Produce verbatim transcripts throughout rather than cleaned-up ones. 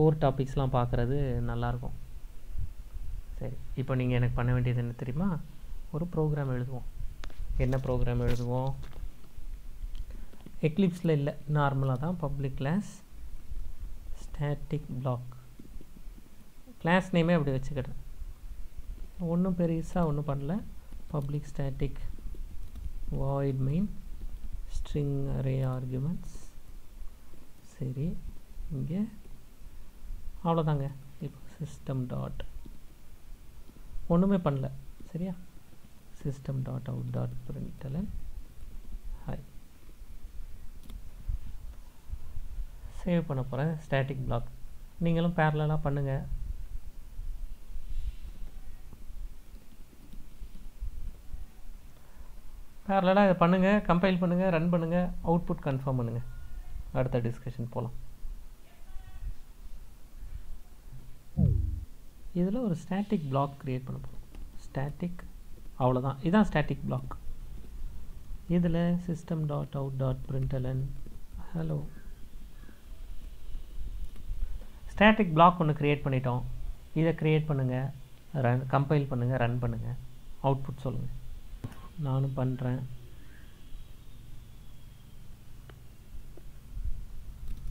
Core டாபிக்ஸ்லாம் பார்க்குறது நல்லாயிருக்கும். சரி, இப்போ நீங்கள் எனக்கு பண்ண வேண்டியது என்ன தெரியுமா? ஒரு ப்ரோக்ராம் எழுதுவோம். என்ன ப்ரோக்ராம் எழுதுவோம்? எக்லிப்ஸில் இல்லை, நார்மலாக தான். Public class static block, class நேமே அப்படி வச்சுக்கிட்டேன். ஒன்றும் பெருசாக ஒன்றும் பண்ணல. Public static void main string array arguments. சரி, இங்கே அவ்வளோதாங்க. இப்போ சிஸ்டம் டாட் ஒன்றுமே பண்ணல. சரியா, system dot out dot println hi. Save பண்ண போகிறேன் ஸ்டாட்டிக் பிளாக். நீங்களும் பேரலாக பண்ணுங்கள். பேரலாக இதை பண்ணுங்கள், கம்பைல் பண்ணுங்கள், ரன் பண்ணுங்கள், அவுட்புட் கன்ஃபார்ம் பண்ணுங்கள். அடுத்த டிஸ்கஷன் போகலாம். இதில் ஒரு ஸ்டாட்டிக் பிளாக் க்ரியேட் பண்ண போகிறோம். ஸ்டாட்டிக், அவ்வளோதான். இதுதான் ஸ்டாட்டிக் பிளாக். இதில் system dot out dot println hello. Static block ஒன்று க்ரியேட் பண்ணிட்டோம். இதை க்ரியேட் பண்ணுங்கள், ரன் கம்பைல் பண்ணுங்கள், ரன் பண்ணுங்கள், அவுட்புட் சொல்லுங்கள். நானும் பண்ணுறேன்.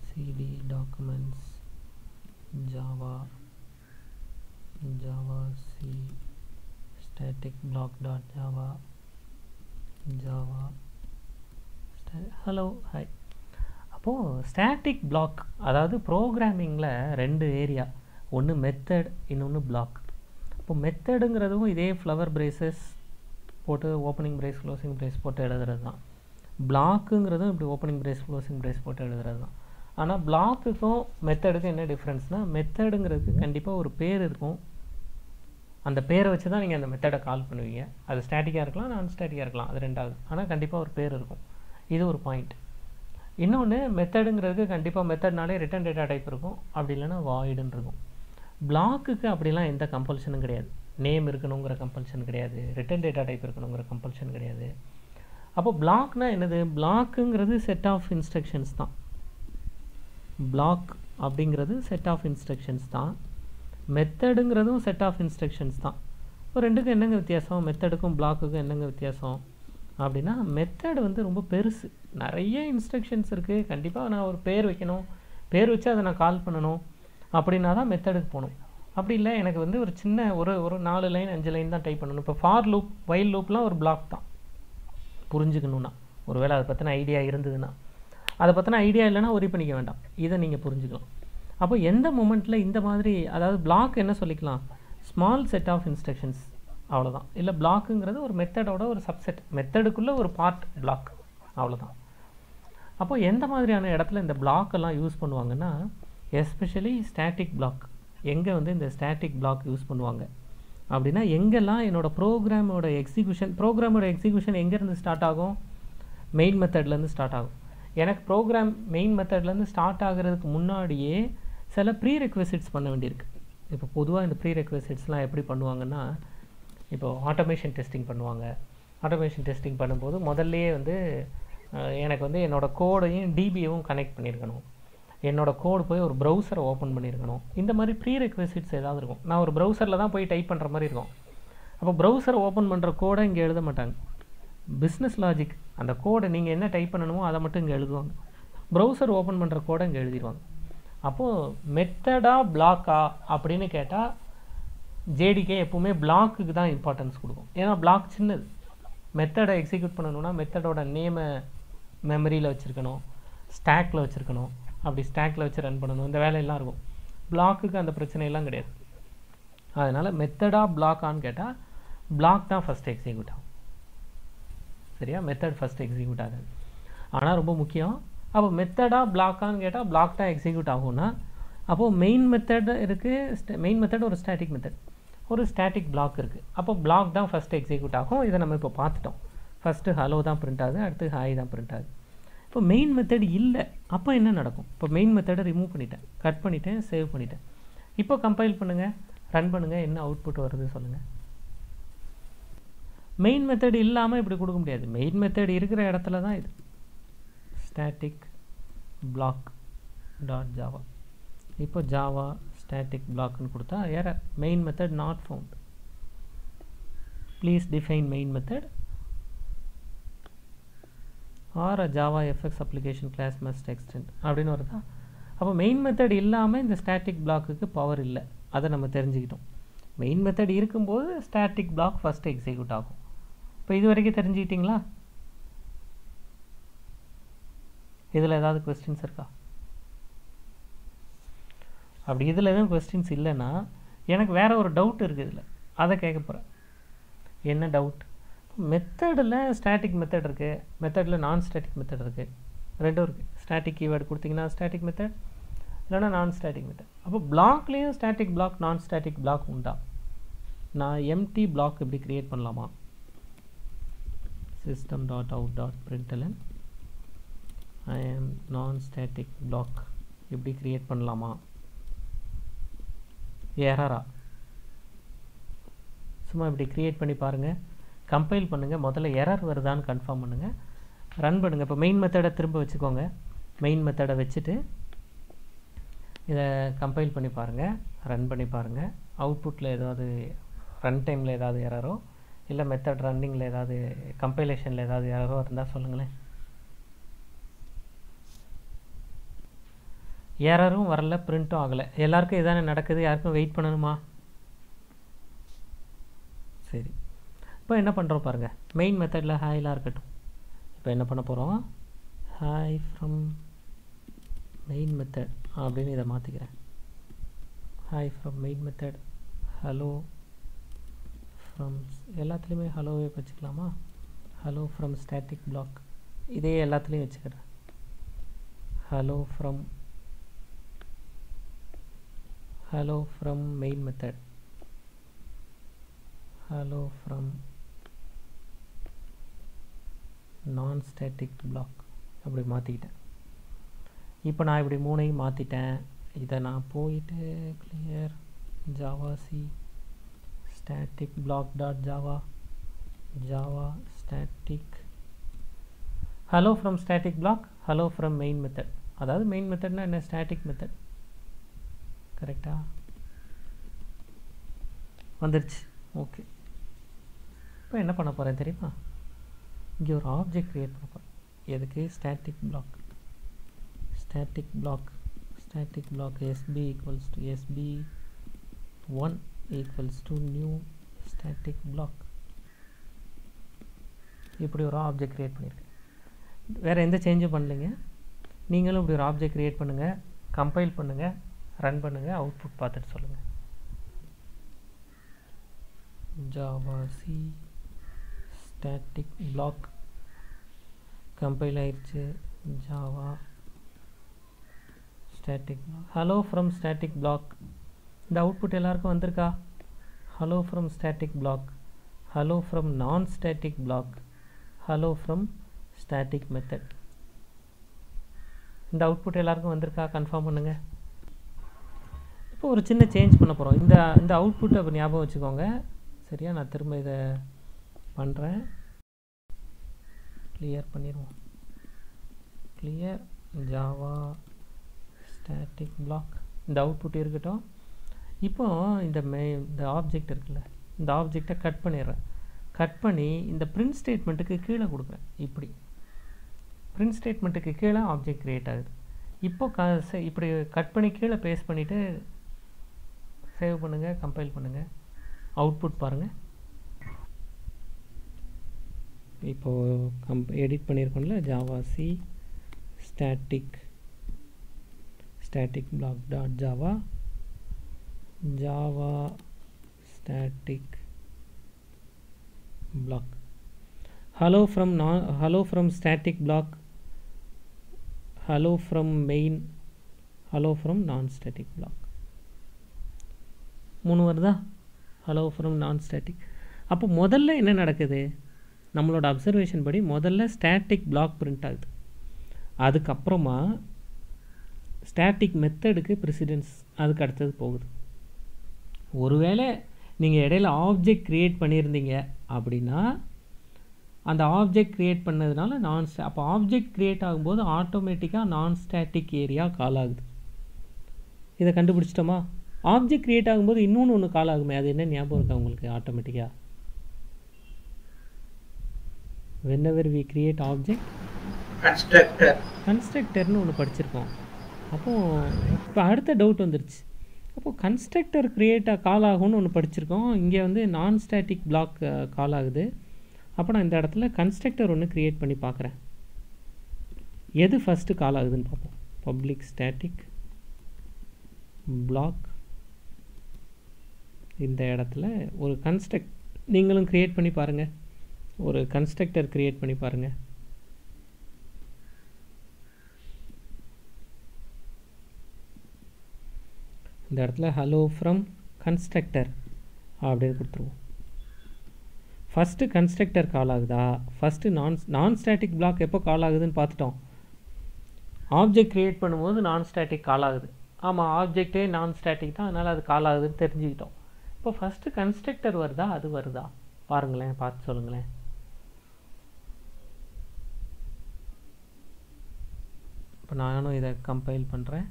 CD documents Java java c static block dot java java hello hi. அப்போ static block, அதாவது ப்ரோக்ராமிங்கில் ரெண்டு ஏரியா, ஒன்று மெத்தட், இன்னொன்று பிளாக். அப்போ மெத்தடுங்கிறதும் இதே ஃப்ளவர் பிரேசஸ் போட்டு ஓப்பனிங் பிரேஸ் க்ளோசிங் பிரேஸ் போட்டு எழுதுறது தான். பிளாக்குங்கிறதும் இப்படி ஓப்பனிங் பிரேஸ் க்ளோசிங் பிரேஸ் போட்டு எழுதுறது தான். ஆனால் பிளாக்குக்கும் மெத்தடுக்கும் என்ன டிஃப்ரென்ஸ்னால், மெத்தடுங்கிறதுக்கு கண்டிப்பாக ஒரு பேர் இருக்கும். அந்த பேரை வச்சு தான் நீங்கள் அந்த மெத்தடை கால் பண்ணுவீங்க. அது ஸ்டாட்டிக்காக இருக்கலாம், நான் ஸ்டாட்டிக்காக இருக்கலாம், அது ரெண்டாவது. ஆனால் கண்டிப்பாக ஒரு பேர் இருக்கும். இது ஒரு பாயிண்ட். இன்னொன்று, மெத்தடுங்கிறதுக்கு கண்டிப்பாக மெத்தட்னாலே ரிட்டன் டேட்டா டைப் இருக்கும், அப்படி இல்லைன்னா வாய்டுன்னு இருக்கும். பிளாக்குக்கு அப்படிலாம் எந்த கம்பல்ஷனும் கிடையாது. நேம் இருக்கணுங்கிற கம்பல்ஷன் கிடையாது, ரிட்டன் டேட்டா டைப் இருக்கணுங்கிற கம்பல்ஷன் கிடையாது. அப்போது பிளாக்னால் என்னது? பிளாக்குங்கிறது செட் ஆஃப் இன்ஸ்ட்ரக்ஷன்ஸ் தான். பிளாக் அப்படிங்கிறது செட் ஆஃப் இன்ஸ்ட்ரக்ஷன்ஸ் தான். மெத்தடுங்கிறதும் செட் ஆஃப் இன்ஸ்ட்ரக்ஷன்ஸ் தான். இப்போ ரெண்டுக்கும் என்னங்க வித்தியாசம்? மெத்தடுக்கும் பிளாக்குக்கும் என்னங்க வித்தியாசம் அப்படின்னா, மெத்தடு வந்து ரொம்ப பெருசு, நிறைய இன்ஸ்ட்ரக்ஷன்ஸ் இருக்குது. கண்டிப்பாக நான் ஒரு பேர் வைக்கணும், பேர் வச்சு அதை நான் கால் பண்ணணும் அப்படின்னா தான் மெத்தடுக்கு போகணும். அப்படி இல்லை, எனக்கு வந்து ஒரு சின்ன ஒரு ஒரு நாலு லைன் அஞ்சு லைன் தான் டைப் பண்ணணும். இப்போ ஃபார் லூப் வைல் லூப்லாம் ஒரு பிளாக் தான், புரிஞ்சுக்கணுன்னா. ஒரு வேளை அதை பற்றின ஐடியா இருந்ததுன்னா, அதை பற்றின ஐடியா இல்லைனா ஒரி பண்ணிக்க வேண்டாம். இதை நீங்கள் புரிஞ்சுக்கலாம். அப்போ எந்த மூமெண்ட்டில் இந்த மாதிரி, அதாவது பிளாக் என்ன சொல்லிக்கலாம், ஸ்மால் செட் ஆஃப் இன்ஸ்ட்ரக்ஷன்ஸ், அவ்வளோதான். இல்லை பிளாக்குங்கிறது ஒரு மெத்தடோட ஒரு சப்செட், மெத்தடுக்குள்ளே ஒரு பார்ட் பிளாக், அவ்வளோதான். அப்போது எந்த மாதிரியான இடத்துல இந்த பிளாக்கெல்லாம் யூஸ் பண்ணுவாங்கன்னா, எஸ்பெஷலி ஸ்டாட்டிக் பிளாக். எங்கே வந்து இந்த ஸ்டாட்டிக் பிளாக் யூஸ் பண்ணுவாங்க அப்படின்னா, எங்கெல்லாம் என்னோடய ப்ரோக்ராமோட எக்ஸிக்யூஷன், ப்ரோக்ராமோட எக்ஸிக்யூஷன் எங்கேருந்து ஸ்டார்ட் ஆகும்? மெயின் மெத்தட்லேருந்து ஸ்டார்ட் ஆகும். எனக்கு ப்ரோக்ராம் மெயின் மெத்தட்லேருந்து ஸ்டார்ட் ஆகிறதுக்கு முன்னாடியே சில ப்ரீ ரெக்வெசிட்ஸ் பண்ண வேண்டியிருக்கு. இப்போ பொதுவாக இந்த ப்ரீ ரெக்வெசிட்ஸ்லாம் எப்படி பண்ணுவாங்கன்னா, இப்போ ஆட்டோமேஷன் டெஸ்டிங் பண்ணுவாங்க. ஆட்டோமேஷன் டெஸ்டிங் பண்ணும்போது முதல்லையே வந்து எனக்கு வந்து என்னோடய கோடையும் டிபியவும் கனெக்ட் பண்ணியிருக்கணும். என்னோடய கோடு போய் ஒரு ப்ரௌசரை ஓப்பன் பண்ணியிருக்கணும். இந்த மாதிரி ப்ரீ ரெக்வெசிட்ஸ் ஏதாவது இருக்கும். நான் ஒரு ப்ரௌசரில் தான் போய் டைப் பண்ணுற மாதிரி இருக்கும். அப்போ ப்ரௌசரை ஓப்பன் பண்ணுற கோடை இங்கே எழுத மாட்டாங்க. பிஸ்னஸ் லாஜிக், அந்த கோடை நீங்கள் என்ன டைப் பண்ணணுமோ அதை மட்டும் இங்கே எழுதுவாங்க. ப்ரௌசர் ஓப்பன் பண்ணுற கோடை இங்கே எழுதிடுவாங்க. அப்போது மெத்தடா பிளாக்கா அப்படின்னு கேட்டால், ஜேடிகே எப்போவுமே பிளாக்குக்கு தான் இம்பார்ட்டன்ஸ் கொடுக்கும். ஏன்னா பிளாக் சின்னது. மெத்தடை எக்ஸிக்யூட் பண்ணணுன்னா மெத்தடோட நேமை மெமரியில் வச்சுருக்கணும், ஸ்டாக்கில் வச்சுருக்கணும், அப்படி ஸ்டாக்கில் வச்சு ரன் பண்ணணும். இந்த வேலையெல்லாம் இருக்கும். பிளாக்குக்கு அந்த பிரச்சனையெல்லாம் கிடையாது. அதனால் மெத்தடா பிளாக்கான்னு கேட்டால் பிளாக் தான் ஃபஸ்ட் எக்ஸிக்யூட் ஆகும். சரியா, மெத்தட் ஃபஸ்ட் எக்ஸிக்யூட் ஆகுது, ஆனால் ரொம்ப முக்கியம். அப்போ மெத்தடாக பிளாக்கான்னு கேட்டால் பிளாக் தான் எக்ஸிக்யூட் ஆகும்னா, அப்போது மெயின் மெத்தட் இருக்குது. மெயின் மெத்தட் ஒரு ஸ்டாட்டிக் மெத்தட், ஒரு ஸ்டாட்டிக் பிளாக் இருக்குது. அப்போ பிளாக் தான் ஃபஸ்ட் எக்ஸிக்யூட் ஆகும். இதை நம்ம இப்போ பார்த்துட்டோம். ஃபஸ்ட்டு ஹலோ தான் பிரிண்ட் ஆகுது, அடுத்து ஹாய் தான் பிரிண்ட் ஆகுது. இப்போ மெயின் மெத்தட் இல்லை, அப்போ என்ன நடக்கும்? இப்போ மெயின் மெத்தடை ரிமூவ் பண்ணிட்டேன், கட் பண்ணிவிட்டேன், சேவ் பண்ணிட்டேன். இப்போ கம்பைல் பண்ணுங்கள், ரன் பண்ணுங்கள், என்ன அவுட்புட் வருது சொல்லுங்கள். மெயின் மெத்தட் இல்லாமல் இப்படி கொடுக்க முடியாது. மெயின் மெத்தட் இருக்கிற இடத்துல தான் இது ஸ்டாட்டிக் பிளாக் டாட் ஜாவா. இப்போ java static block னு கொடுத்தா error main method not found. Please define main method or a java fx application class must extend அப்படினு வருதா. அப்ப main method இல்லாம இந்த static block க்கு பவர் இல்ல, அத நம்ம தெரிஞ்சிட்டோம். main method இருக்கும்போது static block first execute ஆகும். இப்போ இது வரைக்கும் தெரிஞ்சிட்டீங்களா? இதில் ஏதாவது क्वेश्चंस இருக்கா? அப்படி இதில் எதுவும் क्वेश्चंस இல்லனா எனக்கு வேற ஒரு டவுட் இருக்கு, இதில் அதை கேட்க போறேன். என்ன டவுட்? மெத்தட்ல ஸ்டாட்டிக் மெத்தட் இருக்கு, மெத்தட்ல நான் ஸ்டாட்டிக் மெத்தட் இருக்கு, ரெண்டும் இருக்கு. ஸ்டாட்டிக் கீவேர்ட் கொடுத்தீங்கன்னா ஸ்டாட்டிக் மெத்தட், இல்லனா நான் ஸ்டாட்டிக் மெத்தட். அப்ப பிளாக்லயே ஸ்டாட்டிக் பிளாக் நான் ஸ்டாட்டிக் பிளாக் உண்டா? நான் எம்டி பிளாக் இப்படி கிரியேட் பண்ணலாமா? system.out.println I am non static block இப்படி கிரியேட் பண்ணலாமா? எரரா சும்மா இப்படி கிரியேட் பண்ணி பாருங்க, கம்பைல் பண்ணுங்க, முதல்ல எரர் வருதான்னு கன்ஃபார்ம் பண்ணுங்க, ரன் பண்ணுங்க. இப்போ மெயின் மெத்தடை திரும்ப வச்சுக்கோங்க, மெயின் மெத்தடை வச்சுட்டு இதை கம்பைல் பண்ணி பாருங்க, ரன் பண்ணி பாருங்க. அவுட்புட்டில் ஏதாவது ரன் டைமில் ஏதாவது எரரோ இல்லை மெத்தட் ரன்னிங்கில் ஏதாவது கம்பைலேஷனில் ஏதாவது எரரோ இருந்தால் சொல்லுங்களேன். எரரும் வரல, பிரிண்ட்டும் ஆகலை. எல்லாருக்கும் இதானே நடக்குது, யாருக்கும் வெயிட் பண்ணணுமா? சரி, இப்போ என்ன பண்ணுறோம் பாருங்கள். மெயின் மெத்தடில் ஹாய்லாம் இருக்கட்டும். இப்போ என்ன பண்ண போகிறோம், ஹாய் ஃப்ரம் மெயின் மெத்தட் அப்படின்னு இதை மாற்றிக்கிறேன். Hi from main method, hello from, எல்லாத்துலேயுமே ஹலோவே வச்சுக்கலாமா? ஹலோ ஃப்ரம் ஸ்டாட்டிக் பிளாக், இதே எல்லாத்துலேயும் வச்சுக்கிறேன். Hello from hello from main method, hello from non static block அப்படி மாற்றிக்கிட்டேன். இப்போ நான் இப்படி மூணையும் மாற்றிட்டேன். இதை நான் போயிட்டு clear java c static block dot java java static hello from static block hello from main method, அதாவது main methodனா என்ன, static method. கரெக்டா வந்துருச்சு. ஓகே, இப்போ என்ன பண்ண போகிறேன் தெரியுமா? இங்கே ஒரு ஆப்ஜெக்ட் க்ரியேட் பண்ண போகிறேன். எதுக்கு? Static block, static block, static block SB equals to SB one equals to new static block. இப்படி ஒரு ஆப்ஜெக்ட் க்ரியேட் பண்ணியிருக்கேன். வேறு எந்த சேஞ்சும் பண்ணலைங்க. நீங்களும் இப்படி ஒரு ஆப்ஜெக்ட் க்ரியேட் பண்ணுங்கள், கம்பைல் பண்ணுங்கள், ரன் பண்ணுங்க, அவுட்புட் பார்த்துட்டு சொல்லுங்க. Java C static block compile ஆயிடுச்சு. Java static block hello from static block, இந்த அவுட்புட் எல்லாருக்கும் வந்திருக்கா? Hello from static block, hello from நான் static block, hello from static method, இந்த அவுட்புட் எல்லாருக்கும் வந்திருக்கா? கன்ஃபார்ம் பண்ணுங்க. இப்போ ஒரு சின்ன சேஞ்ச் பண்ண போகிறோம். இந்த இந்த அவுட்புட் அப்போ ஞாபகம் வச்சுக்கோங்க சரியா. நான் திரும்ப இதை பண்ணுறேன், கிளியர் பண்ணிடுவோம். கிளியர் ஜாவா ஸ்டாட்டிக் பிளாக், இந்த அவுட்புட் இருக்கட்டும். இப்போ இந்த மே இந்த ஆப்ஜெக்ட் இருக்குல்ல, இந்த ஆப்ஜெக்டை கட் பண்ணிடுறேன். கட் பண்ணி இந்த பிரிண்ட் ஸ்டேட்மெண்ட்டுக்கு கீழே கொடுக்குறேன். இப்படி பிரிண்ட் ஸ்டேட்மெண்ட்டுக்கு கீழே ஆப்ஜெக்ட் க்ரியேட் ஆகுது. இப்போ க இப்படி கட் பண்ணி கீழே பேஸ்ட் பண்ணிவிட்டு சேவ் பண்ணுங்கள், கம்பைல் பண்ணுங்கள், அவுட்புட் பாருங்கள். இப்போது கம்ப் எடிட் பண்ணியிருக்கோம்ல, Java C static static block dot Java Java static block hello from non hello from static block hello from main hello from non static block மூணு வருதா? hello from non static. அப்போ முதல்ல என்ன நடக்குது, நம்மளோட observation படி முதல்ல ஸ்டாட்டிக் பிளாக் பிரிண்ட் ஆகுது, அதுக்கப்புறமா ஸ்டாட்டிக் மெத்தடுக்கு ப்ரிசிடென்ஸ் அதுக்கு அடுத்தது போகுது. ஒருவேளை நீங்கள் இடையில ஆப்ஜெக்ட் க்ரியேட் பண்ணியிருந்தீங்க அப்படின்னா அந்த ஆப்ஜெக்ட் க்ரியேட் பண்ணதுனால நான் ஸ்டா அப்போ ஆப்ஜெக்ட் க்ரியேட் ஆகும்போது ஆட்டோமேட்டிக்காக நான் ஸ்டாட்டிக் ஏரியா கால் ஆகுது. இத கண்டுபிடிச்சிட்டோமா ஆப்ஜெக்ட் கிரியேட் ஆகும்போது இன்னொன்னு ஒன்னு கால் ஆகுமே அது என்ன ஞாபகம் இருக்கா உங்களுக்கு ஆட்டோமேட்டிக்கா whenever we create object constructor constructor னு ஒன்னு படிச்சிருக்கோம் அப்போ இப்போ அடுத்த டவுட் வந்துருச்சு அப்போ கன்ஸ்ட்ரக்டர் கிரியேட் கால் ஆகும்னு ஒன்று படிச்சிருக்கோம் இங்கே வந்து நான் ஸ்டாட்டிக் பிளாக் கால் ஆகுது அப்போ நான் இந்த இடத்துல கன்ஸ்ட்ரக்டர் ஒன்று கிரியேட் பண்ணி பார்க்குறேன் எது ஃபஸ்ட்டு கால் ஆகுதுன்னு பார்ப்போம் பப்ளிக் ஸ்டாட்டிக் பிளாக் இந்த இடத்துல ஒரு கன்ஸ்ட்ரக்ட் நீங்களும் கிரியேட் பண்ணி பாருங்கள் ஒரு கன்ஸ்ட்ரக்டர் கிரியேட் பண்ணி பாருங்கள் இந்த இடத்துல ஹலோ ஃப்ரம் கன்ஸ்ட்ரக்டர் அப்படின்னு கொடுத்துருவோம் ஃபஸ்ட்டு கன்ஸ்ட்ரக்டர் கால் ஆகுதா ஃபஸ்ட்டு நான் நான் ஸ்டாட்டிக் பிளாக் எப்போ கால் ஆகுதுன்னு பார்த்துட்டோம் ஆப்ஜெக்ட் க்ரியேட் பண்ணும்போது நான் ஸ்டாட்டிக் கால் ஆகுது ஆமாம் ஆப்ஜெக்டே நான் ஸ்டாட்டிக் தான் அதனால் அது கால் ஆகுதுன்னு தெரிஞ்சுக்கிட்டோம் இப்போ ஃபஸ்ட்டு கன்ஸ்ட்ரக்டர் வருதா அது வருதா பாருங்களேன் பார்த்து சொல்லுங்களேன் இப்போ நானும் இதை கம்பைல் பண்ணுறேன்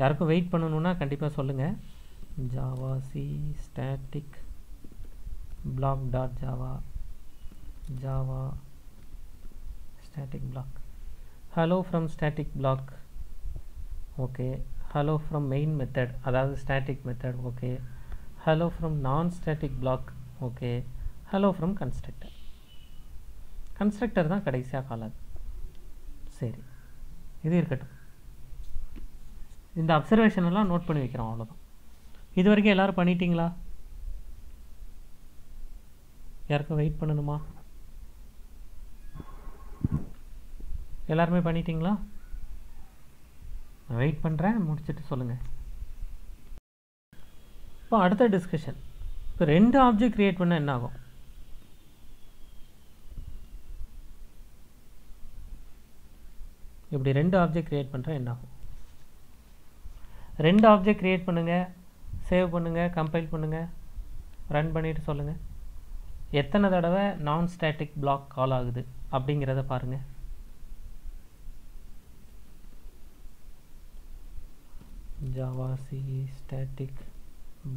யாருக்கும் வெயிட் பண்ணணும்னா கண்டிப்பாக சொல்லுங்கள் Java C static block dot Java Java static block hello from static block okay hello from main method அதாவது static method okay hello from நான் static block okay hello from constructor constructor தான் கடைசியாக காலாது சரி இது இருக்கட்டும் இந்த அப்சர்வேஷன் எல்லாம் note பண்ணி வைக்கிறோம் அவ்வளோதான் இது வரைக்கும் எல்லாரும் பண்ணிட்டீங்களா யாருக்கும் வெயிட் பண்ணணுமா எல்லாருமே பண்ணிட்டீங்களா நான் வெயிட் பண்ணுறேன் முடிச்சுட்டு சொல்லுங்கள் இப்போ அடுத்த டிஸ்கஷன் இப்போ ரெண்டு ஆப்ஜெக்ட் கிரியேட் பண்ணால் என்ன ஆகும் இப்படி ரெண்டு ஆப்ஜெக்ட் கிரியேட் பண்ணுறேன் என்ன ஆகும் ரெண்டு ஆப்ஜெக்ட் க்ரியேட் பண்ணுங்கள் சேவ் பண்ணுங்கள் கம்பைல் பண்ணுங்கள் ரன் பண்ணிவிட்டு சொல்லுங்கள் எத்தனை தடவை நான் ஸ்டாட்டிக் பிளாக் கால் ஆகுது அப்படிங்கிறத பாருங்கள் Java C static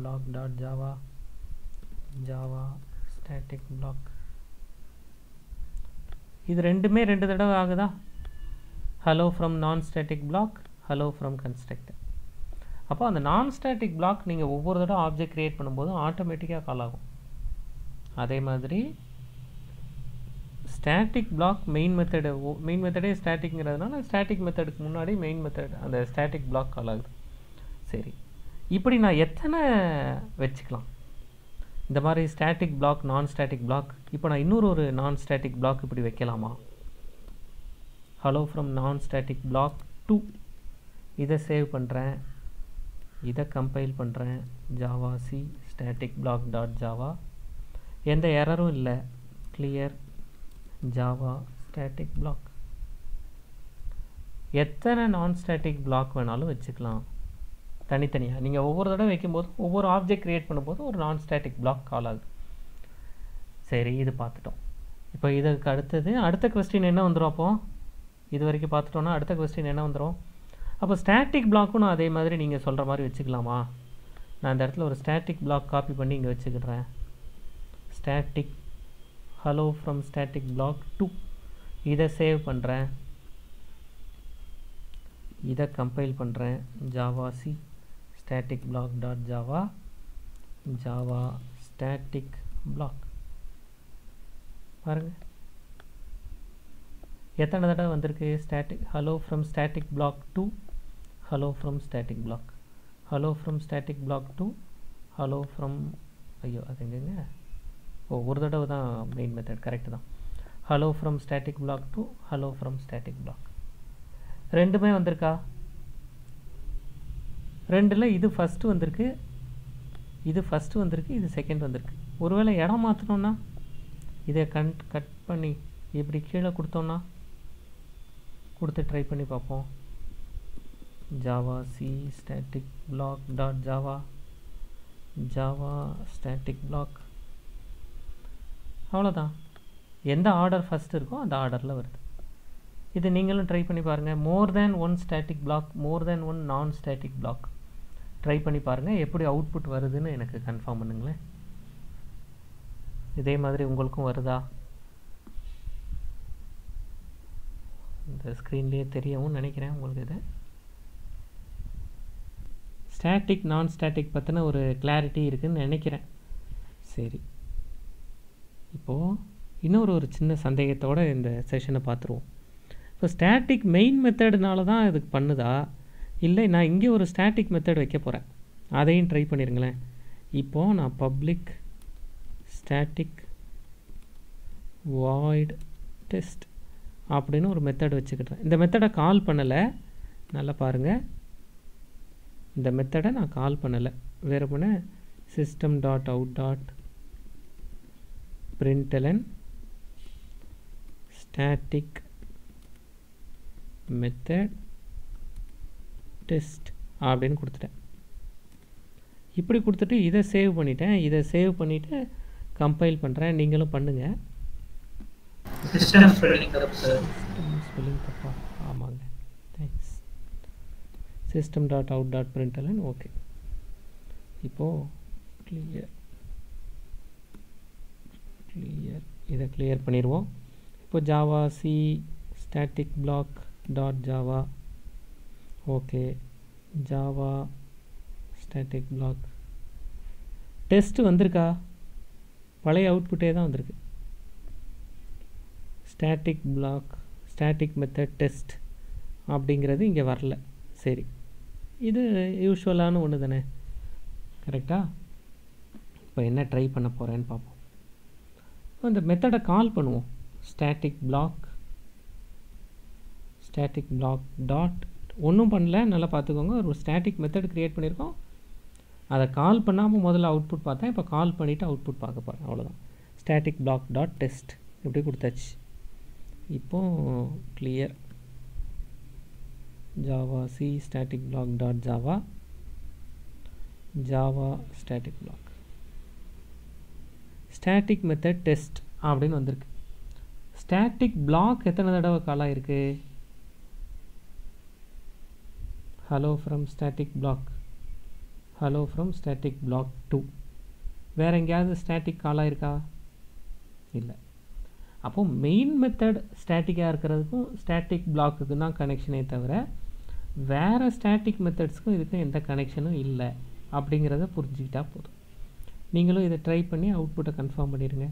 block dot Java Java static block இது ரெண்டுமே ரெண்டு தடவை ஆகுதா ஹலோ ஃப்ரம் நான் static block hello from constructor அப்போ அந்த நான் ஸ்டாட்டிக் பிளாக் நீங்கள் ஒவ்வொரு தடவை ஆப்ஜெக்ட் க்ரியேட் பண்ணும்போதும் ஆட்டோமேட்டிக்காக கால் ஆகும் அதே மாதிரி static block main method main மெத்தடே ஸ்டாட்டிக்ங்கிறதுனால ஸ்டாட்டிக் மெத்தடுக்கு முன்னாடி மெயின் மெத்தட் அந்த ஸ்டாட்டிக் பிளாக் கால் ஆகுது சரி இப்படி நான் எத்தனை வச்சுக்கலாம் இந்த மாதிரி ஸ்டாட்டிக் பிளாக் நான் ஸ்டாட்டிக் பிளாக் இப்போ நான் இன்னொரு ஒரு நான் ஸ்டாட்டிக் பிளாக் இப்படி வைக்கலாமா ஹலோ ஃப்ரம் நான் ஸ்டாட்டிக் பிளாக் டூ இதை சேவ் பண்ணுறேன் இதை கம்பைல் பண்ணுறேன் Java C static block dot Java எந்த எரரும் இல்லை கிளியர் ஜாவா ஸ்டாட்டிக் பிளாக் எத்தனை நான் ஸ்டாட்டிக் பிளாக் வேணாலும் வச்சுக்கலாம் தனித்தனியாக நீங்கள் ஒவ்வொரு தடவை வைக்கும்போது ஒவ்வொரு ஆப்ஜெக்ட் க்ரியேட் பண்ணும்போது ஒரு நான் ஸ்டாட்டிக் பிளாக் கால் ஆகுது சரி இது பார்த்துட்டோம் இப்போ இதுக்கு அடுத்தது அடுத்த கொஸ்டின் என்ன வந்துடும் அப்போது இது வரைக்கும் பார்த்துட்டோன்னா அடுத்த கொஸ்டின் என்ன வந்துடும் அப்போ ஸ்டாட்டிக் பிளாக்கும் நான் அதே மாதிரி நீங்கள் சொல்கிற மாதிரி வச்சுக்கலாமா நான் இந்த இடத்துல ஒரு ஸ்டாட்டிக் பிளாக் காப்பி பண்ணி இங்கே வச்சுக்கிறேன் static hello from static block two இதை சேவ் பண்ணுறேன் இதை கம்பைல் பண்ணுறேன் Java C static block dot Java Java static block பாருங்கள் எத்தனை தடவை வந்திருக்கு static hello from static block two hello from static block hello from static block two hello from ஐயோ அது எங்கேங்க ஓ ஒரு தடவை தான் மெயின் மெத்தட் கரெக்டு தான் hello from static block two hello from static block ரெண்டுமே வந்திருக்கா ரெண்டில் இது ஃபஸ்ட்டு வந்திருக்கு இது ஃபஸ்ட்டு வந்திருக்கு இது செகண்ட் வந்திருக்கு ஒருவேளை இடம் மாற்றணுன்னா இதை கண் கட் பண்ணி இப்படி கீழே கொடுத்தோன்னா கொடுத்து ட்ரை பண்ணி பார்ப்போம் Java C static block dot Java Java static block அவ்வளோதான் எந்த ஆர்டர் ஃபஸ்ட்டு இருக்கோ அந்த ஆர்டரில் வருது இது நீங்களும் ட்ரை பண்ணி பாருங்கள் more than one static block more than one non static block try पड़ी पांग अवटपुट वर्दन कन्फर्म पड़ूंगे मारे उदा स्क्रीन निक स्टैटिक नॉन स्टैटिक पतना और क्लैरिटी निनेक्किरेन सरी इप्पो इन्नोरु ओरु चिन्न संदेहत्तोड इंदा सेशन पात्तुरुवोम सो स्टैटिक मेन मेथडनाल दान इदु पन्नुदा इल्ला ना इंगे ओरु स्टैटिक मेथड वेक्क पोरेन अदैयुम ट्राई पन्निरुंगलेन इप्पो ना पब्लिक स्टैटिक void test அப்படினு ஒரு மெத்தட் வெச்சிட்டேன் இந்த மெத்தட கால் பண்ணல நல்லா பாருங்க இந்த மெத்தடை நான் கால் பண்ணல வேற பண்ண system.out.println static method test அப்படினு கொடுத்துட்டேன் இப்படி கொடுத்துட்டு இத சேவ் பண்ணிட்டேன் இத சேவ் பண்ணிட்டு கம்பைல் பண்றேன் நீங்களும் பண்ணுங்க system spelling தப்பு சார் spelling தப்பா ஆமாங்க தேங்க்ஸ் system.out.println ओके இப்போ clear clear இத clear பண்ணிடுவோம் இப்போ java c static block.java okay java static block test வந்திருக்கா பழைய அவுட்புட்டே தான் வந்திருக்கு static block static method test அப்படிங்கிறது இங்க வரல சரி இது யூஷுவலான ஒன்று தானே கரெக்டா இப்போ என்ன ட்ரை பண்ண போறேன்னு பாப்போம் அந்த மெத்தட கால் பண்ணுவோம் static block static block dot ஒண்ணும் பண்ணல நல்லா பாத்துக்கோங்க ஒரு static method கிரியேட் பண்ணிருக்கோம் அத கால் பண்ணாம முதல்ல அவுட்புட் பார்த்தா இப்போ கால் பண்ணிட்டு அவுட்புட் பார்க்க போறேன் அவ்வளவுதான் static block dot test இப்படி கொடுத்தாச்சு இப்போ clear java c static block dot java java static block static method test அப்படினு வந்திருக்கு static block எத்தனை தடவை கால் ஆயிருக்கு hello from static block hello from static block two வேற எங்கயாவது static கால் ஆயிருக்கா இல்ல அப்போ மெயின் மெத்தட் ஸ்டாட்டிக்கா இருக்குறதுக்கும் ஸ்டாட்டிக் பிளாக்குக்கு தான் கனெக்ஷனே தவிர வேற ஸ்டாட்டிக் மெத்தட்ஸ்க்கும் இதுக்கு எந்த கனெக்ஷனும் இல்லை அப்படிங்கறதை புரிஞ்சிட்டா போதும் நீங்களும் இத ட்ரை பண்ணி அவுட்புட்டை கன்ஃபார்ம் பண்ணிடுங்க।